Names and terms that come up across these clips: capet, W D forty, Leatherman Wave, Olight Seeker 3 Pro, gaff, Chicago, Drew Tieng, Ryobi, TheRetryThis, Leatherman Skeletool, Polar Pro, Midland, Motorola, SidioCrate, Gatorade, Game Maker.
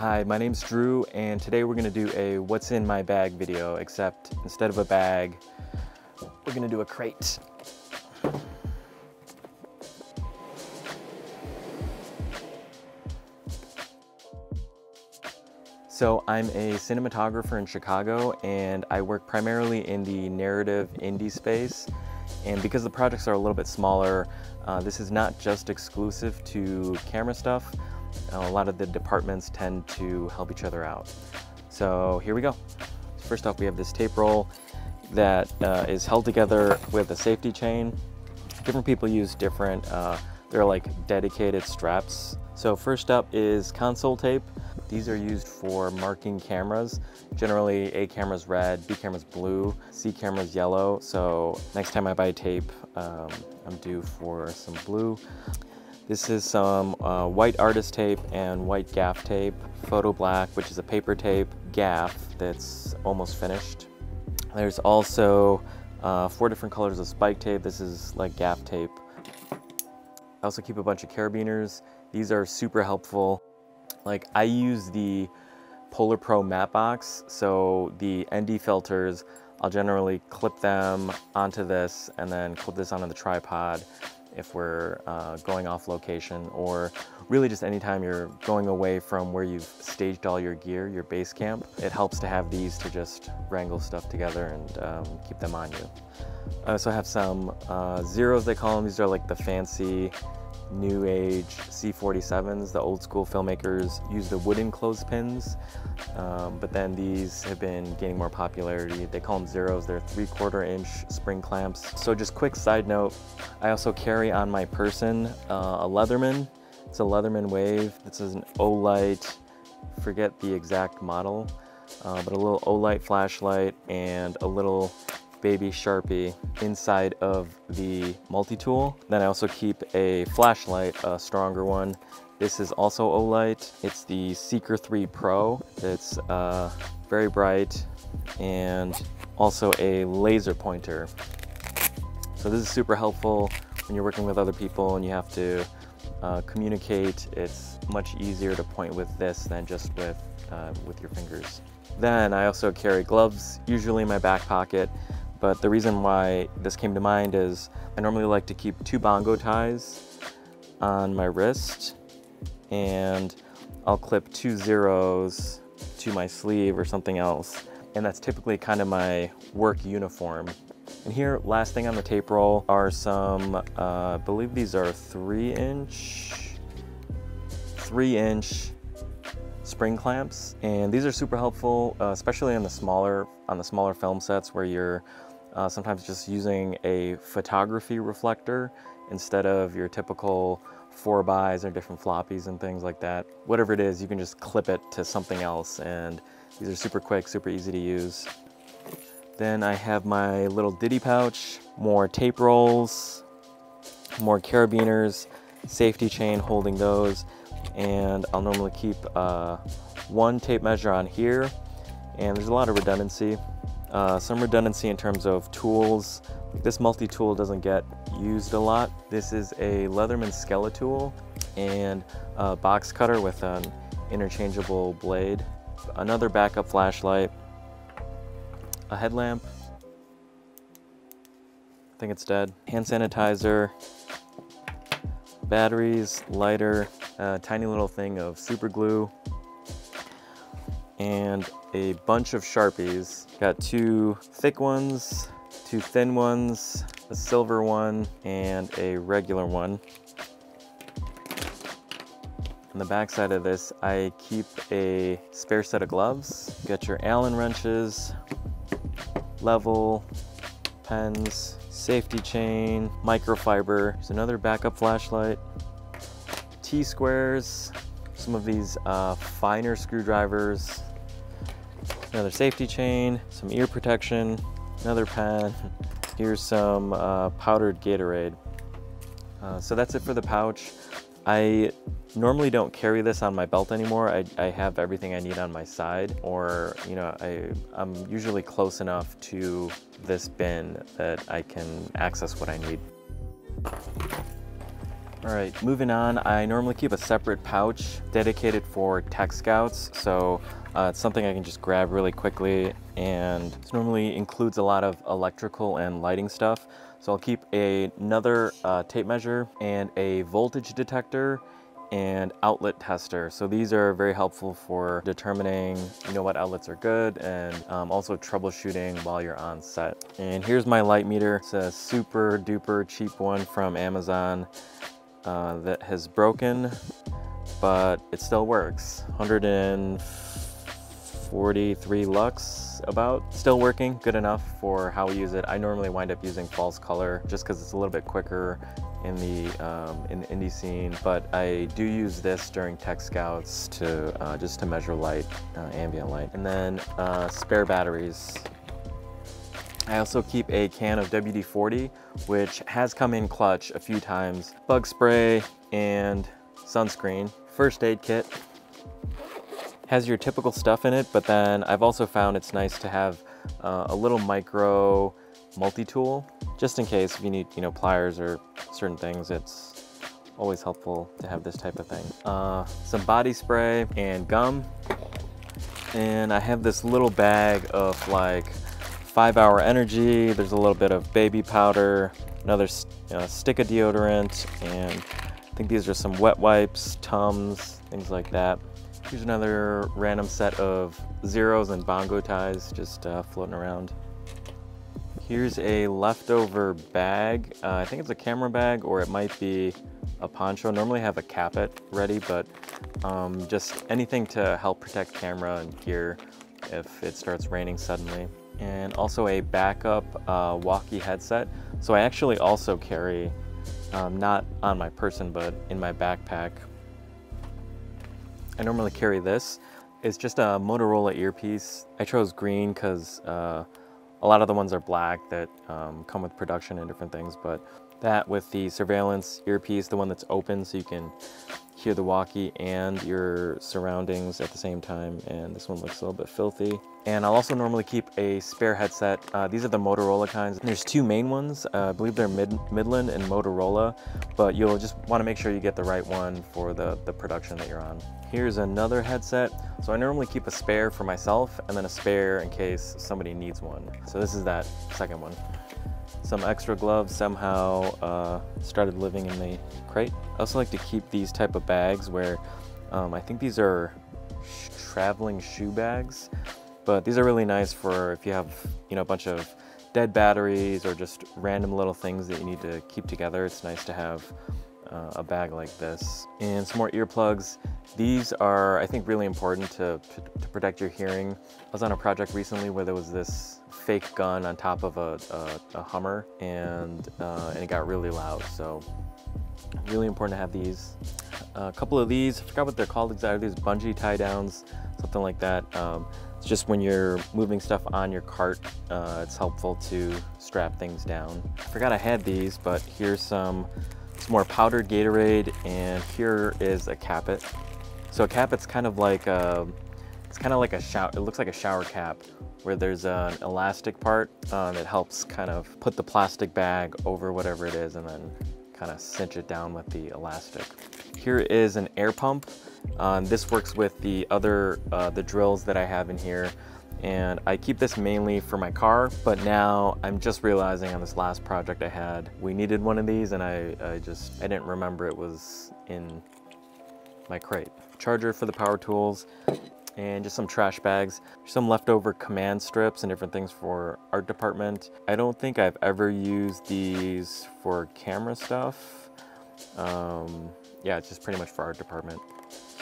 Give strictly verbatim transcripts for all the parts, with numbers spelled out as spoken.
Hi, my name's Drew, and today we're gonna do a what's in my bag video, except instead of a bag, we're gonna do a crate. So I'm a cinematographer in Chicago, and I work primarily in the narrative indie space. And because the projects are a little bit smaller, uh, this is not just exclusive to camera stuff. Uh, a lot of the departments tend to help each other out. So here we go. First off, we have this tape roll that uh, is held together with a safety chain. Different people use different, uh, they're like dedicated straps. So first up is console tape. These are used for marking cameras. Generally, A camera's red, B camera's blue, C camera's yellow. So next time I buy tape, um, I'm due for some blue. This is some uh, white artist tape and white gaff tape, photo black, which is a paper tape, gaff that's almost finished. There's also uh, four different colors of spike tape. This is like gaff tape. I also keep a bunch of carabiners. These are super helpful. Like, I use the Polar Pro matte box, so the N D filters, I'll generally clip them onto this and then clip this onto the tripod if we're uh, going off location, or really just anytime you're going away from where you've staged all your gear, your base camp. It helps to have these to just wrangle stuff together and um, keep them on you. I also have some uh, zeros, they call them. These are like the fancy new age C forty-sevens. The old school filmmakers use the wooden clothespins, um, but then these have been gaining more popularity. They call them zeros. They're three quarter inch spring clamps. So just quick side note, I also carry on my person uh, a Leatherman. It's a Leatherman Wave. This is an Olight, forget the exact model, uh, but a little Olight flashlight and a little baby Sharpie inside of the multi-tool. Then I also keep a flashlight, a stronger one. This is also Olight. It's the Seeker three Pro. It's uh, very bright, and also a laser pointer. So this is super helpful when you're working with other people and you have to uh, communicate. It's much easier to point with this than just with, uh, with your fingers. Then I also carry gloves, usually in my back pocket. But the reason why this came to mind is I normally like to keep two bongo ties on my wrist, and I'll clip two zeros to my sleeve or something else. And that's typically kind of my work uniform. And here, last thing on the tape roll are some, uh, I believe these are three inch, three inch spring clamps. And these are super helpful, uh, especially on the smaller, on the smaller film sets where you're Uh, sometimes just using a photography reflector instead of your typical four bys or different floppies and things like that. Whatever it is, you can just clip it to something else, and these are super quick, super easy to use. Then I have my little ditty pouch, more tape rolls, more carabiners, safety chain holding those, and I'll normally keep uh, one tape measure on here, and there's a lot of redundancy. Uh, some redundancy in terms of tools. This multi-tool doesn't get used a lot. This is a Leatherman Skeletool and a box cutter with an interchangeable blade. Another backup flashlight, a headlamp, I think it's dead, hand sanitizer, batteries, lighter, a tiny little thing of super glue, and a bunch of Sharpies. Got two thick ones, two thin ones, a silver one, and a regular one. On the back side of this, I keep a spare set of gloves. Got your Allen wrenches, level, pens, safety chain, microfiber. There's another backup flashlight, T-squares, some of these uh, finer screwdrivers, another safety chain, some ear protection, another pen. Here's some uh, powdered Gatorade. Uh, so that's it for the pouch. I normally don't carry this on my belt anymore. I, I have everything I need on my side, or you know, I, I'm usually close enough to this bin that I can access what I need. All right, moving on, I normally keep a separate pouch dedicated for tech scouts. So uh, it's something I can just grab really quickly, and it normally includes a lot of electrical and lighting stuff. So I'll keep a, another uh, tape measure and a voltage detector and outlet tester. So these are very helpful for determining, you know, what outlets are good, and um, also troubleshooting while you're on set. And here's my light meter. It's a super duper cheap one from Amazon uh, that has broken, but it still works. one hundred forty-three lux, about, still working, good enough for how we use it. I normally wind up using false color just because it's a little bit quicker in the um, in the indie scene, but I do use this during tech scouts to uh, just to measure light, uh, ambient light. And then uh, spare batteries. I also keep a can of W D forty, which has come in clutch a few times. Bug spray and sunscreen. First aid kit. Has your typical stuff in it, but then I've also found it's nice to have uh, a little micro multi-tool, just in case if you need, you know, pliers or certain things. It's always helpful to have this type of thing. Uh, some body spray and gum. And I have this little bag of like five hour energy. There's a little bit of baby powder, another uh, stick of deodorant, and I think these are some wet wipes, Tums, things like that. Here's another random set of zeros and bongo ties just uh, floating around. Here's a leftover bag. Uh, I think it's a camera bag, or it might be a poncho. Normally I have a capet ready, but um, just anything to help protect camera and gear if it starts raining suddenly. And also a backup uh, walkie headset. So I actually also carry, um, not on my person, but in my backpack, I normally carry this. It's just a Motorola earpiece. I chose green because uh, a lot of the ones are black that um, come with production and different things, but that with the surveillance earpiece, the one that's open so you can hear the walkie and your surroundings at the same time, and this one looks a little bit filthy. And I'll also normally keep a spare headset. Uh, these are the Motorola kinds. And there's two main ones. Uh, I believe they're Mid Midland and Motorola, but you'll just want to make sure you get the right one for the, the production that you're on. Here's another headset. So I normally keep a spare for myself and then a spare in case somebody needs one. So this is that second one. Some extra gloves, somehow uh, started living in the crate. I also like to keep these type of bags where um, I think these are sh traveling shoe bags. But these are really nice for if you have, you know, a bunch of dead batteries or just random little things that you need to keep together. It's nice to have uh, a bag like this. And some more earplugs. These are, I think, really important to, to, to protect your hearing. I was on a project recently where there was this fake gun on top of a, a, a Hummer, and, uh, and it got really loud. So really important to have these. A couple of these, I forgot what they're called exactly. These bungee tie downs, something like that. Um, It's just when you're moving stuff on your cart, uh, it's helpful to strap things down. I forgot I had these, but here's some, some more powdered Gatorade, and here is a capet. So a capet's kind of like a, it's kind of like a shower, it looks like a shower cap where there's an elastic part uh, that helps kind of put the plastic bag over whatever it is and then kind of cinch it down with the elastic. Here is an air pump. Um, this works with the other, uh, the drills that I have in here. And I keep this mainly for my car, but now I'm just realizing on this last project I had, we needed one of these, and I, I just, I didn't remember it was in my crate. Charger for the power tools, and just some trash bags, some leftover command strips and different things for art department. I don't think I've ever used these for camera stuff. Um, yeah, it's just pretty much for art department.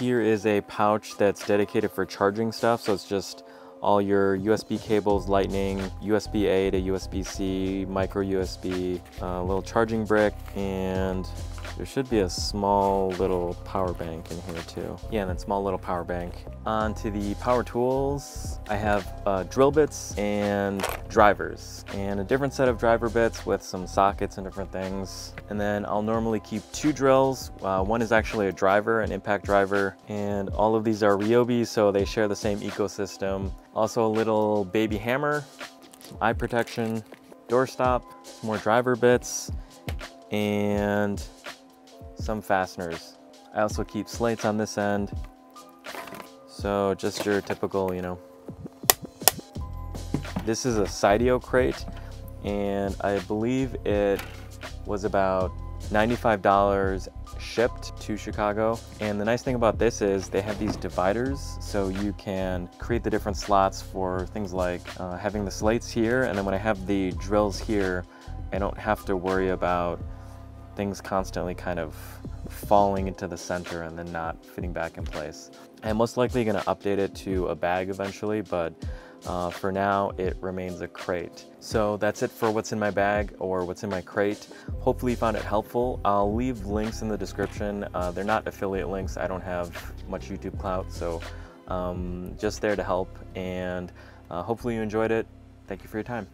Here is a pouch that's dedicated for charging stuff. So it's just all your U S B cables, lightning, U S B A to U S B C, micro U S B, a little charging brick, and there should be a small little power bank in here too. Yeah, and that small little power bank. Onto the power tools, I have uh, drill bits and drivers, and a different set of driver bits with some sockets and different things. And then I'll normally keep two drills. Uh, one is actually a driver, an impact driver, and all of these are Ryobi, so they share the same ecosystem. Also a little baby hammer, some eye protection, doorstop, some more driver bits, and some fasteners. I also keep slates on this end. So just your typical, you know. This is a SidioCrate, and I believe it was about ninety-five dollars shipped to Chicago. And the nice thing about this is they have these dividers, so you can create the different slots for things like uh, having the slates here, and then when I have the drills here, I don't have to worry about things constantly kind of falling into the center and then not fitting back in place. I'm most likely going to update it to a bag eventually, but uh, for now it remains a crate. So that's it for what's in my bag or what's in my crate. Hopefully you found it helpful. I'll leave links in the description. Uh, they're not affiliate links. I don't have much YouTube clout, so um, just there to help, and uh, hopefully you enjoyed it. Thank you for your time.